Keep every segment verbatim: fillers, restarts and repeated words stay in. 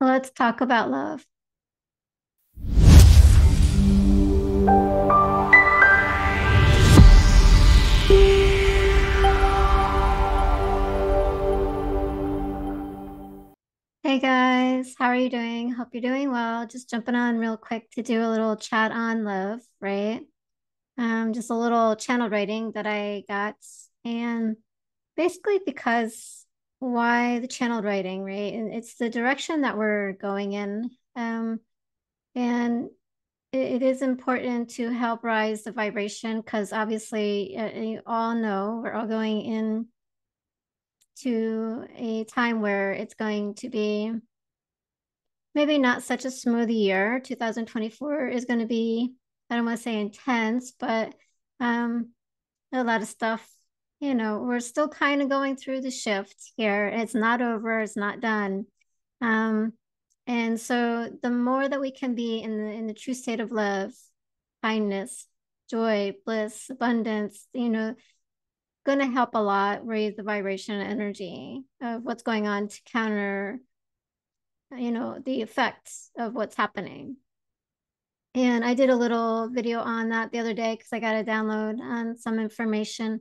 Let's talk about love. Hey guys, how are you doing? Hope you're doing well. Just jumping on real quick to do a little chat on love, right? Um, just a little channel writing that I got. And basically because why the channeled writing, right? And it's the direction that we're going in. Um, and it, it is important to help rise the vibration because obviously uh, you all know we're all going in to a time where it's going to be maybe not such a smooth year. two thousand twenty-four is going to be, I don't want to say intense, but um, a lot of stuff. You know, we're still kind of going through the shift here. It's not over. It's not done. Um, and so the more that we can be in the, in the true state of love, kindness, joy, bliss, abundance, you know, going to help a lot raise the vibration and energy of what's going on to counter, you know, the effects of what's happening. And I did a little video on that the other day because I got a download on some information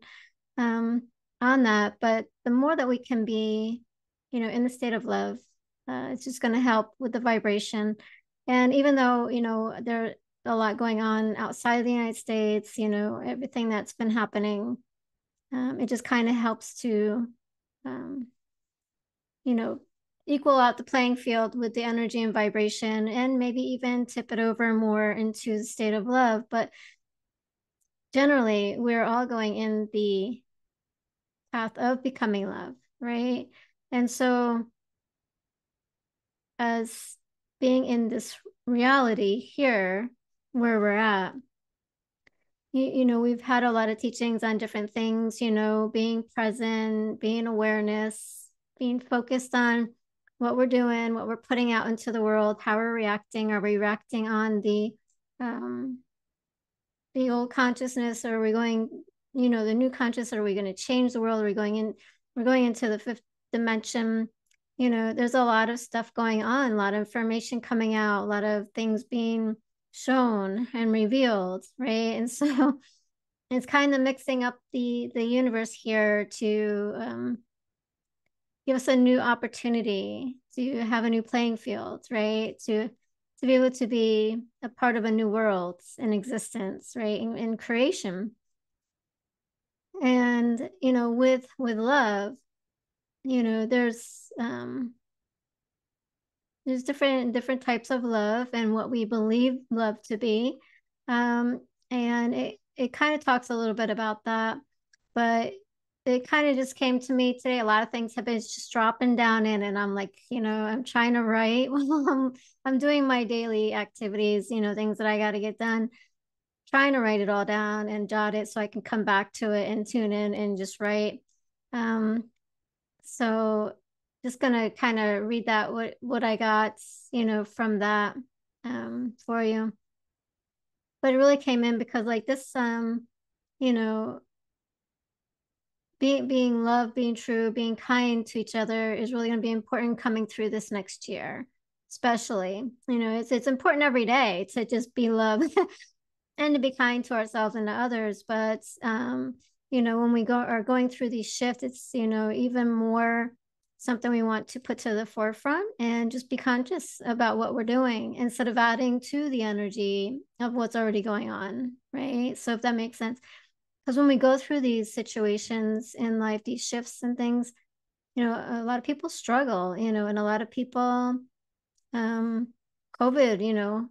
Um, on that, but the more that we can be, you know, in the state of love, uh, it's just going to help with the vibration. And even though, you know, there's a lot going on outside of the United States, you know, everything that's been happening, um, it just kind of helps to, um, you know, equal out the playing field with the energy and vibration, and maybe even tip it over more into the state of love. But generally, we're all going in the path of becoming love, right? And so as being in this reality here where we're at, you, you know, we've had a lot of teachings on different things, you know, being present, being awareness, being focused on what we're doing, what we're putting out into the world, how we're reacting. Are we reacting on the um the old consciousness, or are we going, you know, the new conscious? Are we going to change the world? Are we going in, we're going into the fifth dimension? You know, there's a lot of stuff going on, a lot of information coming out, a lot of things being shown and revealed, right? And so it's kind of mixing up the, the universe here to um, give us a new opportunity to have a new playing field, right? To to be able to be a part of a new world in existence, right? In, in creation. And, you know, with, with love, you know, there's, um, there's different, different types of love and what we believe love to be. Um, and it, it kind of talks a little bit about that, but it kind of just came to me today. A lot of things have been just dropping down in, and I'm like, you know, I'm trying to write while I'm, I'm doing my daily activities, you know, things that I got to get done. Trying to write it all down and jot it so I can come back to it and tune in and just write. Um, so just gonna kind of read that, what, what I got, you know, from that um, for you. But it really came in because like this, um, you know, being, being love, being true, being kind to each other is really gonna be important coming through this next year, especially. You know, it's, it's important every day to just be love. And to be kind to ourselves and to others. But, um, you know, when we go are going through these shifts, it's, you know, even more something we want to put to the forefront and just be conscious about what we're doing instead of adding to the energy of what's already going on, right? So if that makes sense, because when we go through these situations in life, these shifts and things, you know, a lot of people struggle, you know, and a lot of people, um, COVID, you know,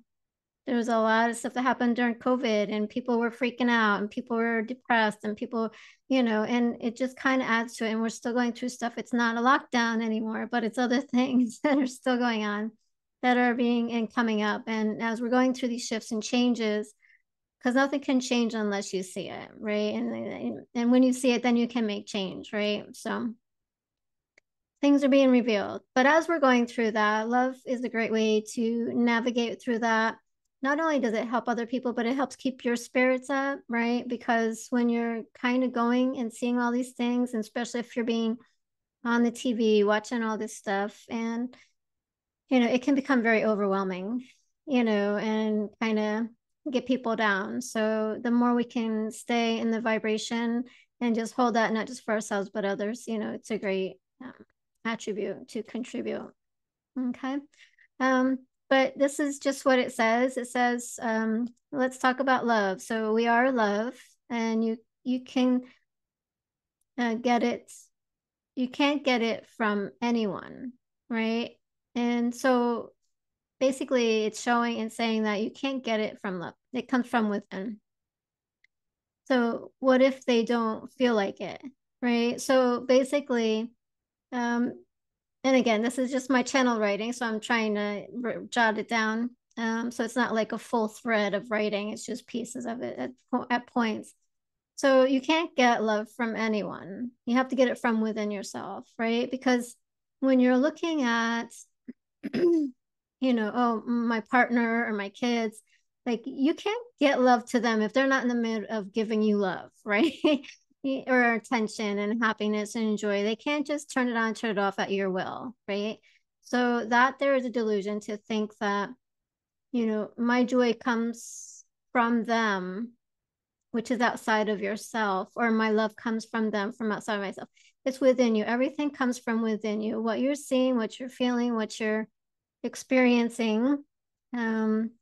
there was a lot of stuff that happened during COVID, and people were freaking out, and people were depressed, and people, you know, and it just kind of adds to it. And we're still going through stuff. It's not a lockdown anymore, but it's other things that are still going on that are being and coming up. And as we're going through these shifts and changes, because nothing can change unless you see it, right? And, and when you see it, then you can make change, right? So things are being revealed. But as we're going through that, love is a great way to navigate through that. Not only does it help other people, but it helps keep your spirits up, right? Because when you're kind of going and seeing all these things, and especially if you're being on the T V, watching all this stuff, and you know, it can become very overwhelming, you know, and kind of get people down. So the more we can stay in the vibration and just hold that, not just for ourselves, but others, you know, it's a great um, attribute to contribute. Okay. Um, but this is just what it says. It says, um, let's talk about love. So we are love, and you, you can uh, get it. You can't get it from anyone, right? And so basically it's showing and saying that you can't get it from love. It comes from within. So what if they don't feel like it, right? So basically, um, and again, this is just my channel writing, so I'm trying to jot it down. Um, so it's not like a full thread of writing, it's just pieces of it at, at points. So you can't get love from anyone. You have to get it from within yourself, right? Because when you're looking at, you know, oh, my partner or my kids, like you can't get love to them if they're not in the middle of giving you love, right? Or attention and happiness and joy. They can't just turn it on, turn it off at your will, right? So that there is a delusion to think that, you know, my joy comes from them, which is outside of yourself, or my love comes from them, from outside of myself. It's within you. Everything comes from within you. What you're seeing, what you're feeling, what you're experiencing, um,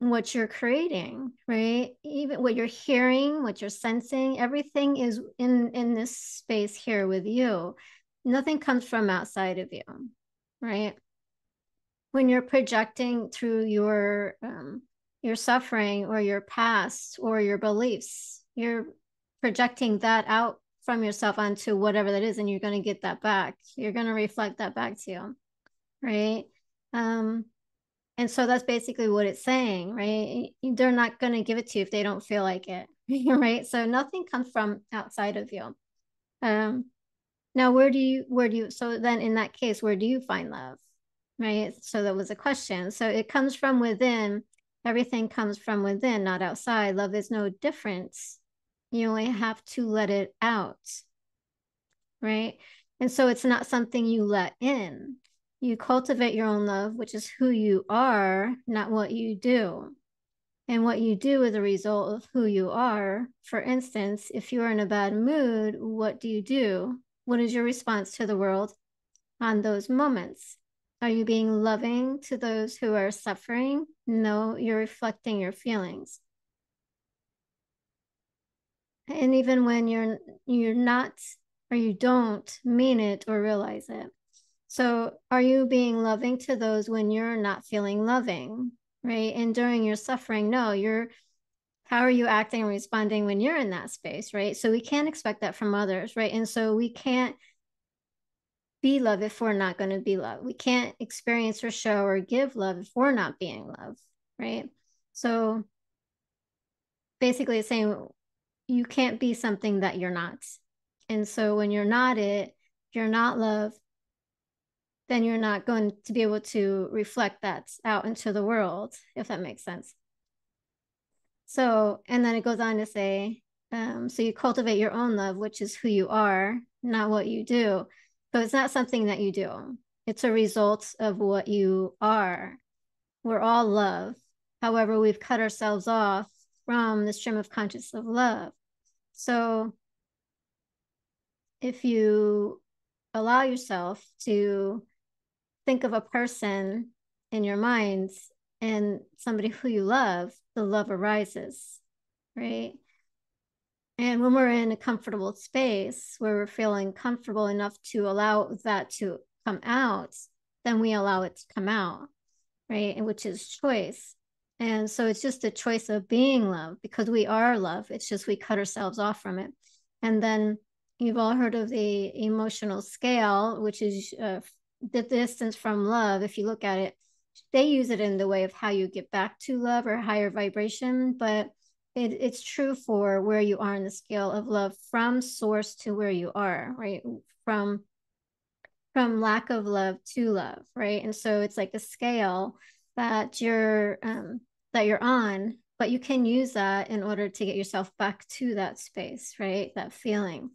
what you're creating, right? Even what you're hearing, what you're sensing, everything is in, in this space here with you. Nothing comes from outside of you, right? When you're projecting through your, um, your suffering or your past or your beliefs, you're projecting that out from yourself onto whatever that is, and you're going to get that back. You're going to reflect that back to you, right? Um, and so that's basically what it's saying, right? They're not going to give it to you if they don't feel like it, right? So nothing comes from outside of you. Um, now, where do you, where do you, so then in that case, where do you find love, right? So that was a question. So it comes from within. Everything comes from within, not outside. Love is no different. You only have to let it out, right? And so it's not something you let in. You cultivate your own love, which is who you are, not what you do. And what you do is a result of who you are. For instance, if you are in a bad mood, what do you do? What is your response to the world on those moments? Are you being loving to those who are suffering? No, you're reflecting your feelings. And even when you're you're not, or you don't mean it or realize it. So are you being loving to those when you're not feeling loving, right? And during your suffering, no, you're, how are you acting and responding when you're in that space, right? So we can't expect that from others, right? And so we can't be love if we're not going to be love. We can't experience or show or give love if we're not being love, right? So basically it's saying you can't be something that you're not. And so when you're not it, you're not love, then you're not going to be able to reflect that out into the world, if that makes sense. So, and then it goes on to say, um, so you cultivate your own love, which is who you are, not what you do. So it's not something that you do. It's a result of what you are. We're all love. However, we've cut ourselves off from the stream of consciousness of love. So if you allow yourself to think of a person in your mind and somebody who you love, the love arises, right? And when we're in a comfortable space where we're feeling comfortable enough to allow that to come out, then we allow it to come out, right? And which is choice. And so it's just a choice of being love, because we are love. It's just we cut ourselves off from it. And then you've all heard of the emotional scale, which is uh, the distance from love. If you look at it, they use it in the way of how you get back to love or higher vibration, but It, it's true for where you are in the scale of love from source to where you are, right? From, from lack of love to love, right? And so it's like a scale that you're, um, that you're on, but you can use that in order to get yourself back to that space, right? That feeling.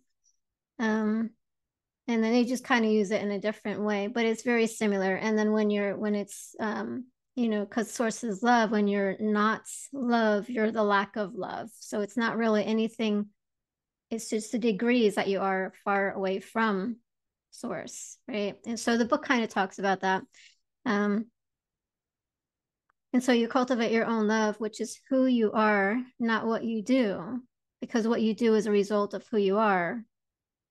Um, and then they just kind of use it in a different way, but it's very similar. And then when you're, when it's, um, you know, because source is love, when you're not love, you're the lack of love. So it's not really anything. It's just the degrees that you are far away from source, right? And so the book kind of talks about that. Um, and so you cultivate your own love, which is who you are, not what you do, because what you do is a result of who you are.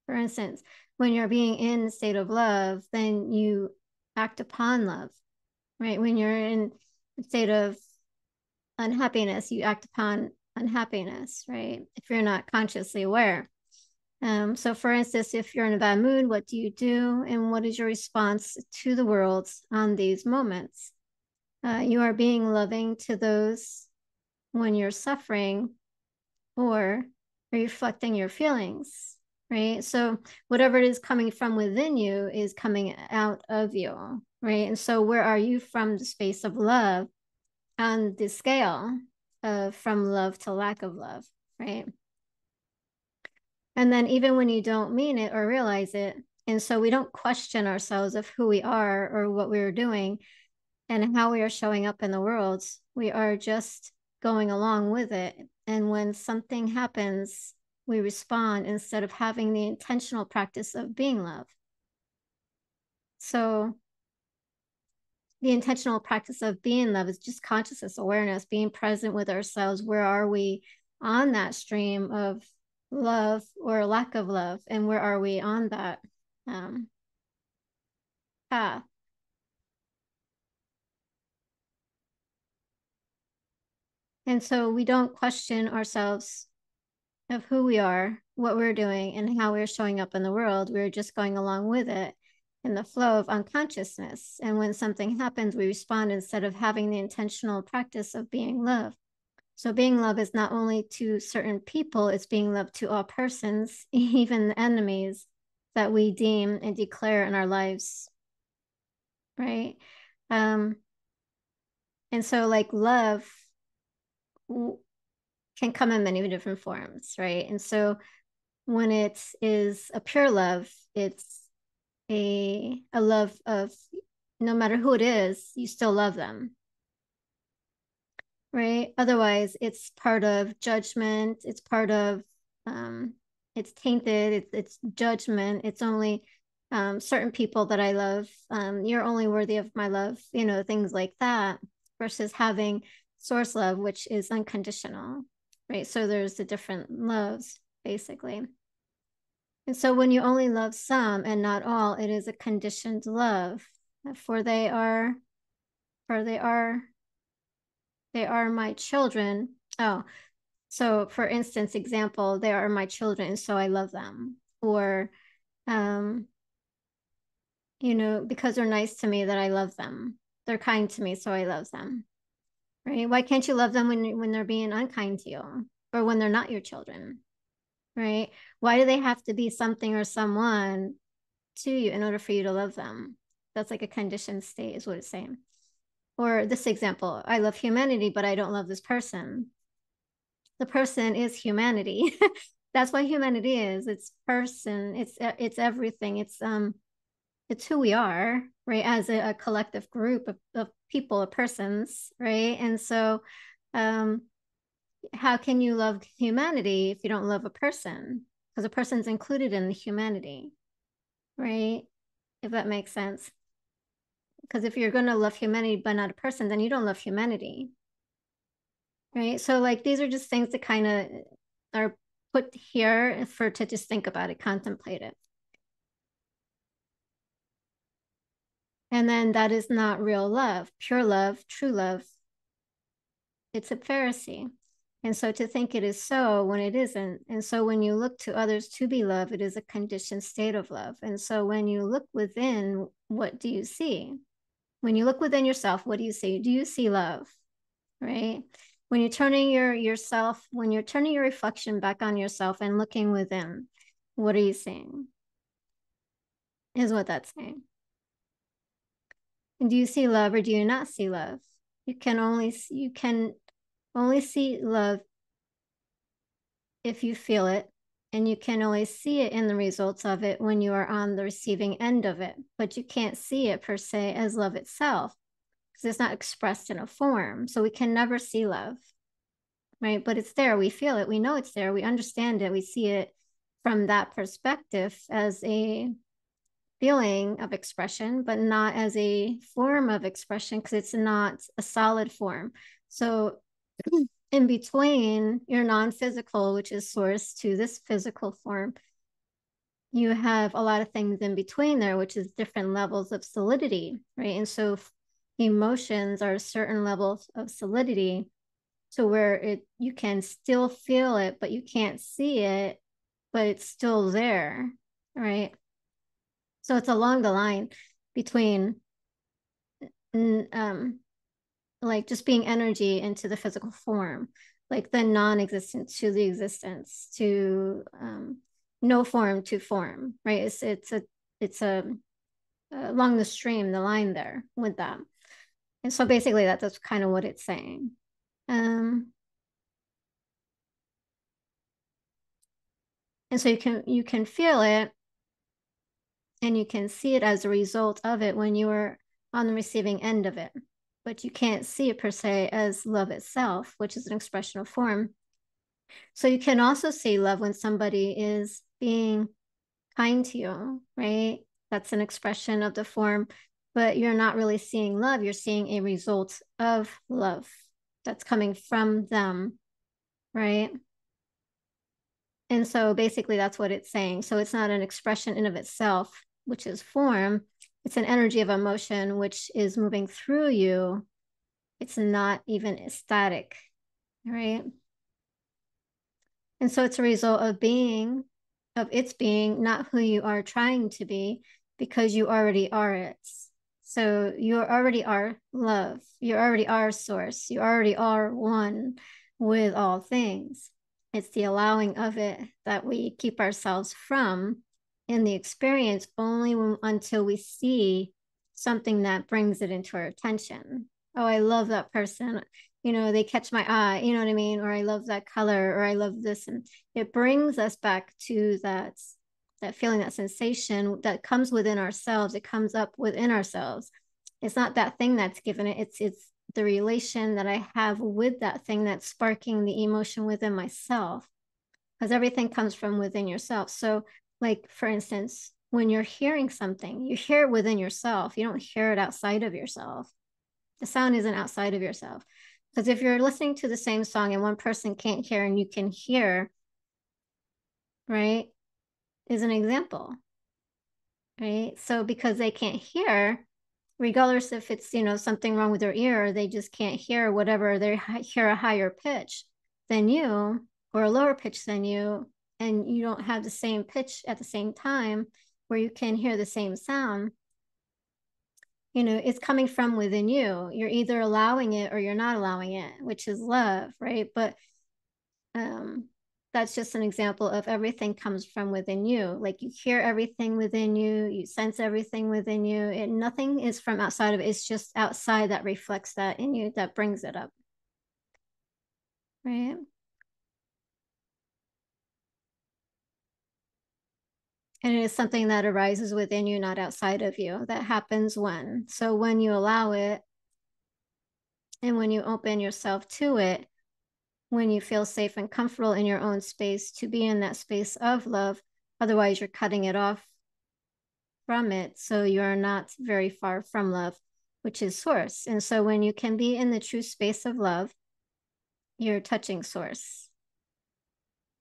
For instance, when you're being in the state of love, then you act upon love, right? When you're in a state of unhappiness, you act upon unhappiness, right? If you're not consciously aware. Um, so for instance, if you're in a bad mood, what do you do? And what is your response to the world on these moments? Uh, you are being loving to those when you're suffering, or reflecting your feelings, right? So whatever it is coming from within you is coming out of you, right? And so where are you from the space of love on the scale of from love to lack of love, right? And then even when you don't mean it or realize it, and so we don't question ourselves of who we are or what we're doing and how we are showing up in the world, we are just going along with it. And when something happens, we respond instead of having the intentional practice of being love. So the intentional practice of being love is just consciousness, awareness, being present with ourselves. Where are we on that stream of love or lack of love, and where are we on that um path? And so we don't question ourselves of who we are, what we're doing, and how we're showing up in the world. We're just going along with it in the flow of unconsciousness. And when something happens, we respond instead of having the intentional practice of being love. So being love is not only to certain people, it's being love to all persons, even the enemies that we deem and declare in our lives, right? Um, and so like love can come in many different forms, right? And so when it is a pure love, it's a, a love of no matter who it is, you still love them. Right. Otherwise, it's part of judgment. It's part of, um, it's tainted. It's, it's judgment. It's only um, certain people that I love. Um, you're only worthy of my love, you know, things like that, versus having source love, which is unconditional. Right. So there's the different loves, basically. And so when you only love some and not all, it is a conditioned love, for they are, for they are. They are my children. Oh, so for instance, example, they are my children, so I love them. Or, um, you know, because they're nice to me, that I love them. They're kind to me, so I love them. Right? Why can't you love them when, when they're being unkind to you, or when they're not your children? Right? Why do they have to be something or someone to you in order for you to love them? That's like a conditioned state is what it's saying. Or this example, I love humanity, but I don't love this person. The person is humanity. That's what humanity is. It's person, it's it's everything. It's um, it's who we are, right? As a, a collective group of, of people, of persons, right? And so um, how can you love humanity if you don't love a person? Because a person's included in the humanity, right? If that makes sense. Because if you're going to love humanity but not a person, then you don't love humanity, right? So like these are just things that kind of are put here for to just think about it, contemplate it. And then that is not real love, pure love, true love. It's a Pharisee. And so to think it is so when it isn't. And so when you look to others to be love, it is a conditioned state of love. And so when you look within, what do you see? When you look within yourself, what do you see? Do you see love, right? When you're turning your yourself, when you're turning your reflection back on yourself and looking within, what are you seeing? Is what that's saying. And do you see love or do you not see love? You can only you can only see love if you feel it and you can only see it in the results of it when you are on the receiving end of it, but you can't see it per se as love itself because it's not expressed in a form. So we can never see love, right? But it's there, we feel it, we know it's there, we understand it, we see it from that perspective as a feeling of expression, but not as a form of expression because it's not a solid form. So in between your non-physical, which is source, to this physical form, you have a lot of things in between there, which is different levels of solidity, right? And so emotions are a certain level of solidity to where it you can still feel it, but you can't see it, but it's still there, right? So it's along the line between um, like just being energy into the physical form, like the non-existent to the existence, to um, no form to form, right? It's it's a it's a along the stream, the line there with that, and so basically that, that's kind of what it's saying. Um, and so you can you can feel it. And you can see it as a result of it when you are on the receiving end of it. But you can't see it per se as love itself, which is an expression of form. So you can also see love when somebody is being kind to you, right? That's an expression of the form, but you're not really seeing love. You're seeing a result of love that's coming from them, right? And so basically that's what it's saying. So it's not an expression in of itself, which is form. It's an energy of emotion, which is moving through you. It's not even static, right? And so it's a result of being, of its being, not who you are trying to be, because you already are it. So you already are love. You already are source. You already are one with all things. It's the allowing of it that we keep ourselves from in the experience only when, until we see something that brings it into our attention. Oh, I love that person. You know, they catch my eye, you know what I mean? Or I love that color, or I love this. And it brings us back to that, that feeling, that sensation that comes within ourselves. It comes up within ourselves. It's not that thing that's given it. It's, it's, the relation that I have with that thing that's sparking the emotion within myself, because everything comes from within yourself. So like, for instance, when you're hearing something, you hear it within yourself. You don't hear it outside of yourself. The sound isn't outside of yourself. Because if you're listening to the same song and one person can't hear and you can hear, right, is an example, right? So because they can't hear, regardless if it's, you know, something wrong with their ear, or they just can't hear whatever, they hear a higher pitch than you or a lower pitch than you, and you don't have the same pitch at the same time where you can hear the same sound, you know, it's coming from within you. You're either allowing it or you're not allowing it, which is love, right? But um, that's just an example of everything comes from within you. Like you hear everything within you, you sense everything within you, and nothing is from outside of it. It's just outside that reflects that in you, that brings it up, right? And it is something that arises within you, not outside of you. That happens when. So when you allow it, and when you open yourself to it, when you feel safe and comfortable in your own space to be in that space of love, otherwise you're cutting it off from it. So you're not very far from love, which is source. And so when you can be in the true space of love, you're touching source.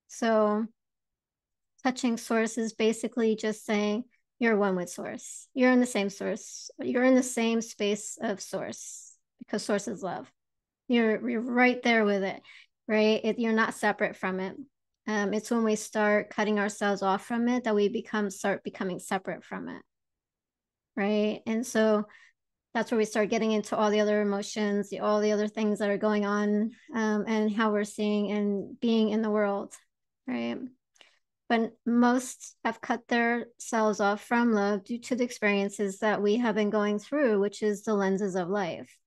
So touching source is basically just saying you're one with source. You're in the same source. You're in the same space of source because source is love. You're, you're right there with it. Right? It, you're not separate from it. Um, it's when we start cutting ourselves off from it that we become start becoming separate from it, right? And so that's where we start getting into all the other emotions, the, all the other things that are going on, um, and how we're seeing and being in the world, right? But most have cut themselves off from love due to the experiences that we have been going through, which is the lenses of life.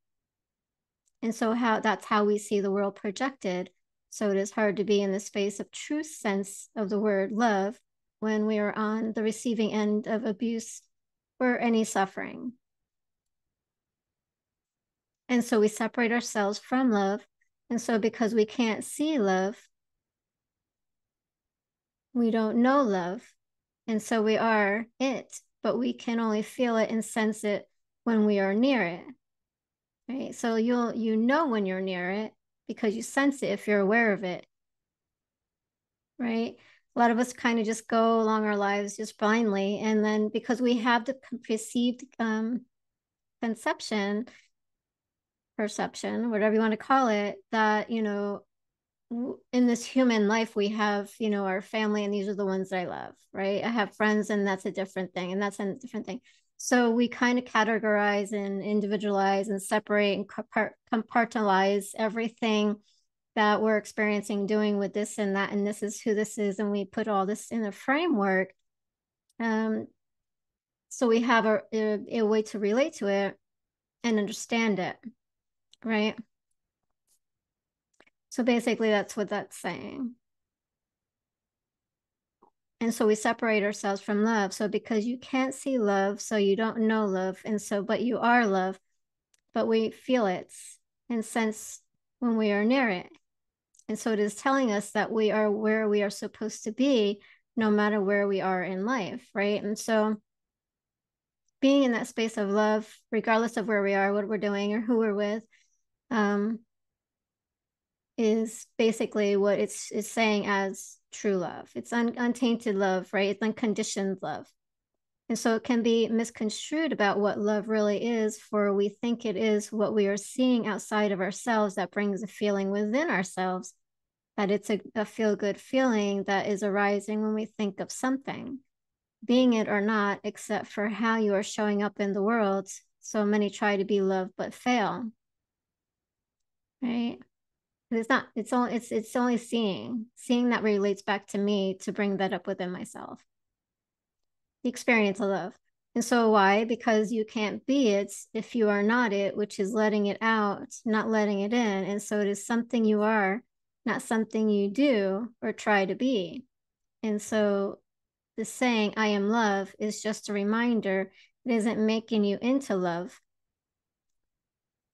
And so how that's how we see the world projected So it is hard to be in the space of true sense of the word love when we are on the receiving end of abuse or any suffering. And so we separate ourselves from love. And so because we can't see love, we don't know love. And so we are it, but we can only feel it and sense it when we are near it. Right? So you'll, you know when you're near it because you sense it if you're aware of it. Right? A lot of us kind of just go along our lives just blindly. And then because we have the perceived um, conception, perception, whatever you want to call it, that, you know, in this human life, we have, you know, our family, and these are the ones that I love, right? I have friends, and that's a different thing, and that's a different thing. So we kind of categorize and individualize and separate and compartmentalize everything that we're experiencing, doing with this and that, and this is who this is, and we put all this in a framework. Um, so we have a, a, a way to relate to it and understand it. Right? So basically that's what that's saying. And so we separate ourselves from love. So because you can't see love, so you don't know love. And so, but you are love, but we feel it and sense when we are near it. And so it is telling us that we are where we are supposed to be, no matter where we are in life, right? And so being in that space of love, regardless of where we are, what we're doing, or who we're with, Um, is basically what it's, it's saying as true love. It's un, untainted love, right? It's unconditioned love. And so it can be misconstrued about what love really is, for we think it is what we are seeing outside of ourselves that brings a feeling within ourselves, that it's a, a feel-good feeling that is arising when we think of something, being it or not, except for how you are showing up in the world. So many try to be love but fail. Right? It's not, it's only, it's, it's only seeing, seeing that relates back to me to bring that up within myself. The experience of love. And so why? Because you can't be it if you are not it, which is letting it out, not letting it in. And so it is something you are, not something you do or try to be. And so the saying, I am love, is just a reminder. It isn't making you into love.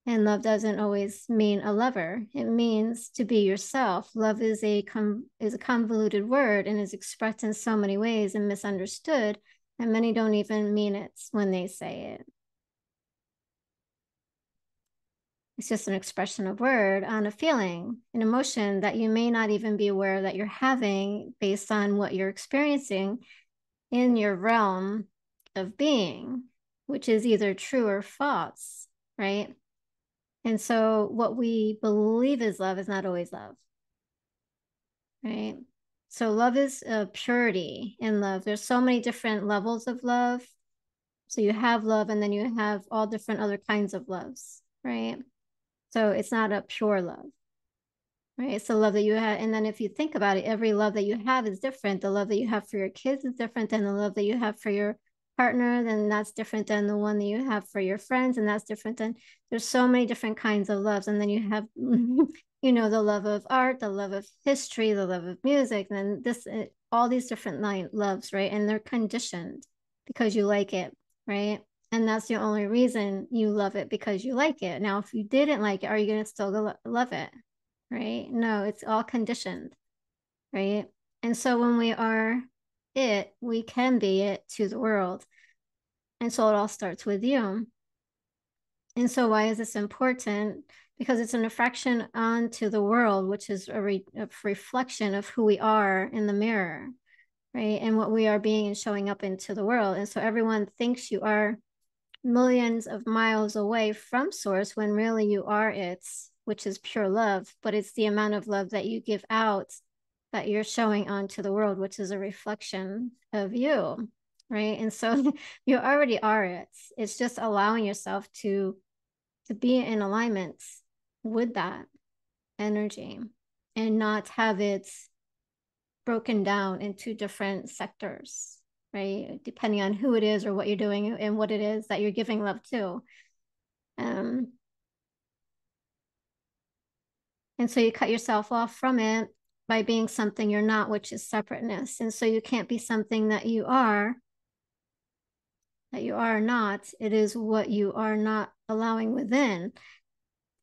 And love doesn't always mean a lover. It means to be yourself. Love is a com is a convoluted word and is expressed in so many ways and misunderstood, and many don't even mean it when they say it. It's just an expression of word on a feeling, an emotion that you may not even be aware that you're having based on what you're experiencing in your realm of being, which is either true or false, right? And so what we believe is love is not always love, right? So love is uh, purity in love. There's so many different levels of love. So you have love, and then you have all different other kinds of loves, right? So it's not a pure love, right? It's the love that you have. And then if you think about it, every love that you have is different. The love that you have for your kids is different than the love that you have for your partner, then that's different than the one that you have for your friends, and that's different than, there's so many different kinds of loves. And then you have, you know, the love of art, the love of history, the love of music, and then this, all these different line, loves, right? And they're conditioned because you like it, right? And that's the only reason you love it, because you like it. Now, if you didn't like it, are you going to still go love it, right? No, it's all conditioned, right? And so when we are it, we can be it to the world. And so it all starts with you. And so why is this important? Because it's an refraction onto the world, which is a, re a reflection of who we are in the mirror, right? And what we are being and showing up into the world. And so everyone thinks you are millions of miles away from source when really you are it, which is pure love, but it's the amount of love that you give out that you're showing onto the world, which is a reflection of you, right? And so you already are it. It's just allowing yourself to, to be in alignment with that energy and not have it broken down into different sectors, right? Depending on who it is or what you're doing and what it is that you're giving love to. Um, And so you cut yourself off from it by being something you're not, which is separateness. And so you can't be something that you are, that you are not. It is what you are not allowing within,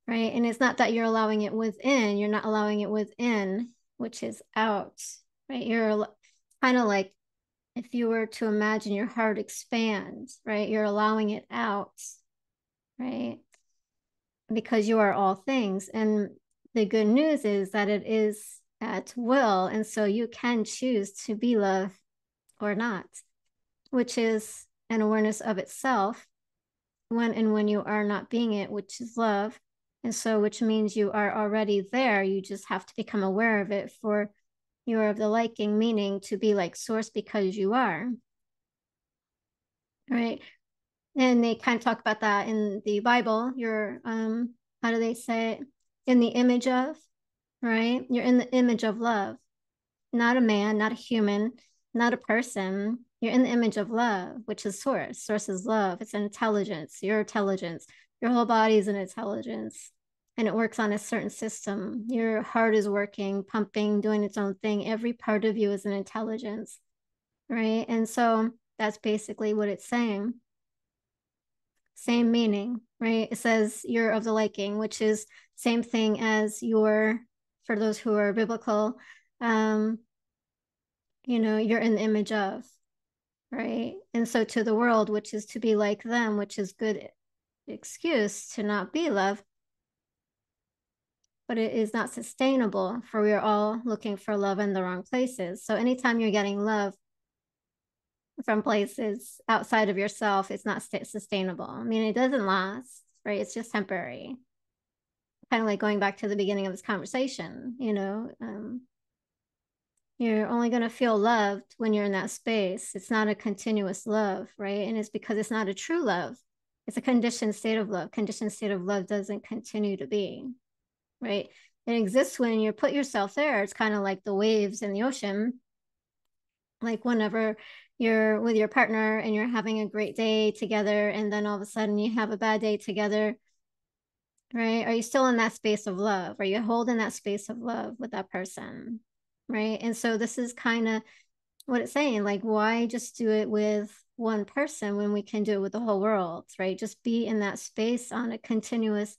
right? And it's not that you're allowing it within, you're not allowing it within, which is out, right? You're kind of like, if you were to imagine your heart expand, right? You're allowing it out, right? Because you are all things. And the good news is that it is at will. And so you can choose to be love or not, which is an awareness of itself when and when you are not being it, which is love. And so, which means you are already there. You just have to become aware of it, for you are of the liking, meaning to be like source because you are, right? And they kind of talk about that in the Bible. You're, um, how do they say it? In the image of, right? You're in the image of love, not a man, not a human, not a person. You're in the image of love, which is source. Source is love. It's an intelligence, your intelligence. Your whole body is an intelligence, and it works on a certain system. Your heart is working, pumping, doing its own thing. Every part of you is an intelligence, right? And so that's basically what it's saying. Same meaning, right? It says you're of the liking, which is same thing as your, for those who are biblical, um, you know, you're in the image of, right? And so to the world, which is to be like them, which is good excuse to not be love, but it is not sustainable, for we are all looking for love in the wrong places. So anytime you're getting love from places outside of yourself, it's not sustainable. I mean, it doesn't last, right? It's just temporary. Kind of like going back to the beginning of this conversation, you know, um, you're only going to feel loved when you're in that space. It's not a continuous love, right? And it's because it's not a true love. It's a conditioned state of love. Conditioned state of love doesn't continue to be, right? It exists when you put yourself there. It's kind of like the waves in the ocean. Like whenever you're with your partner and you're having a great day together, and then all of a sudden you have a bad day together, right? Are you still in that space of love? Are you holding that space of love with that person, right? And so this is kind of what it's saying, like, why just do it with one person when we can do it with the whole world, right? Just be in that space on a continuous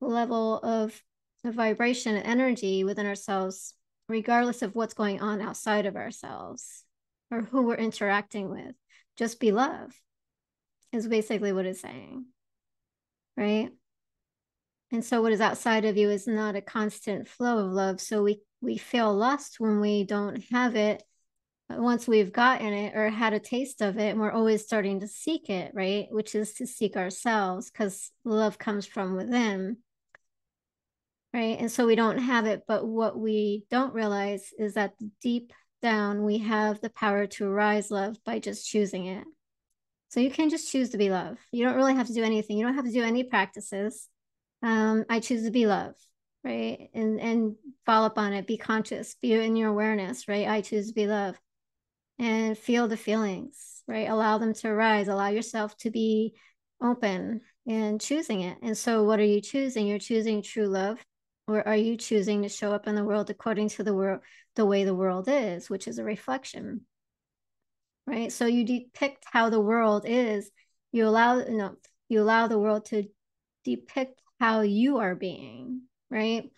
level of vibration and energy within ourselves, regardless of what's going on outside of ourselves or who we're interacting with. Just be love is basically what it's saying, right? And so what is outside of you is not a constant flow of love. So we, we feel lost when we don't have it. But once we've gotten it or had a taste of it, and we're always starting to seek it, right? Which is to seek ourselves, because love comes from within, right? And so we don't have it, but what we don't realize is that deep down, we have the power to arise love by just choosing it. So you can just choose to be love. You don't really have to do anything. You don't have to do any practices. Um, I choose to be love, right? And and follow up on it. Be conscious. Be in your awareness, right? I choose to be love. And feel the feelings, right? Allow them to arise. Allow yourself to be open and choosing it. And so what are you choosing? You're choosing true love, or are you choosing to show up in the world according to the world, the way the world is, which is a reflection, right? So you depict how the world is. You allow, no, you allow the world to depict how you are being, right?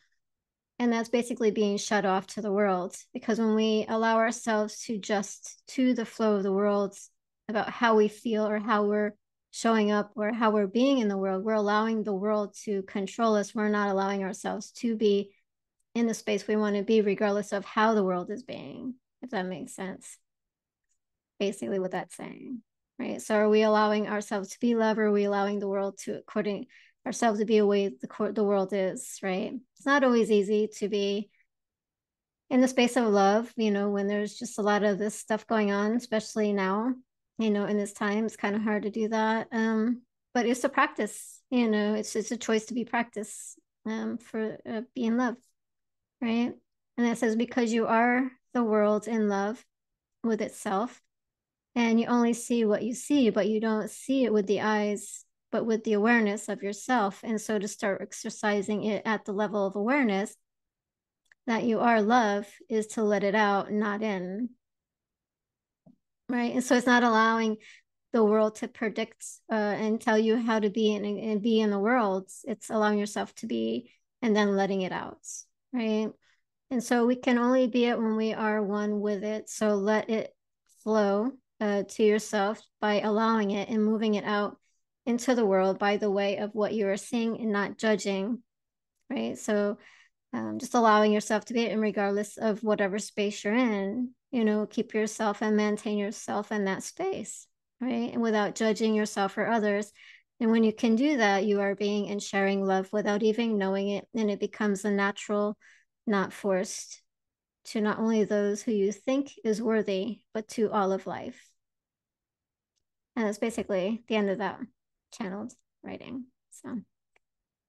And that's basically being shut off to the world, because when we allow ourselves to just to the flow of the world about how we feel or how we're showing up or how we're being in the world, we're allowing the world to control us. We're not allowing ourselves to be in the space we want to be, regardless of how the world is being, if that makes sense. Basically what that's saying, right? So are we allowing ourselves to be love, or are we allowing the world to, according ourselves to be a way the, the world is, right? It's not always easy to be in the space of love, you know, when there's just a lot of this stuff going on, especially now, you know, in this time, it's kind of hard to do that. Um, but it's a practice, you know, it's it's a choice to be practiced um, for uh, being love, right? And it says, because you are the world in love with itself, and you only see what you see, but you don't see it with the eyes but with the awareness of yourself. And so to start exercising it at the level of awareness that you are love is to let it out, not in, right? And so it's not allowing the world to predict uh, and tell you how to be in, and be in the world. It's allowing yourself to be and then letting it out, right? And so we can only be it when we are one with it. So let it flow uh, to yourself by allowing it and moving it out into the world by the way of what you are seeing and not judging, right? So um, just allowing yourself to be it, and regardless of whatever space you're in, you know, keep yourself and maintain yourself in that space, right? And without judging yourself or others. And when you can do that, you are being and sharing love without even knowing it. And it becomes a natural, not forced, to not only those who you think is worthy, but to all of life. And that's basically the end of that channeled writing. So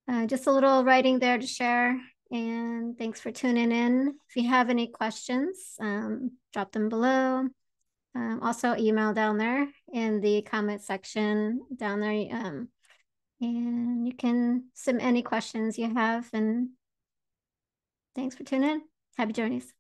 uh, just a little writing there to share. And thanks for tuning in. If you have any questions, um, drop them below. Um, also email down there in the comment section down there. Um, and you can submit any questions you have. And thanks for tuning in. Happy journeys.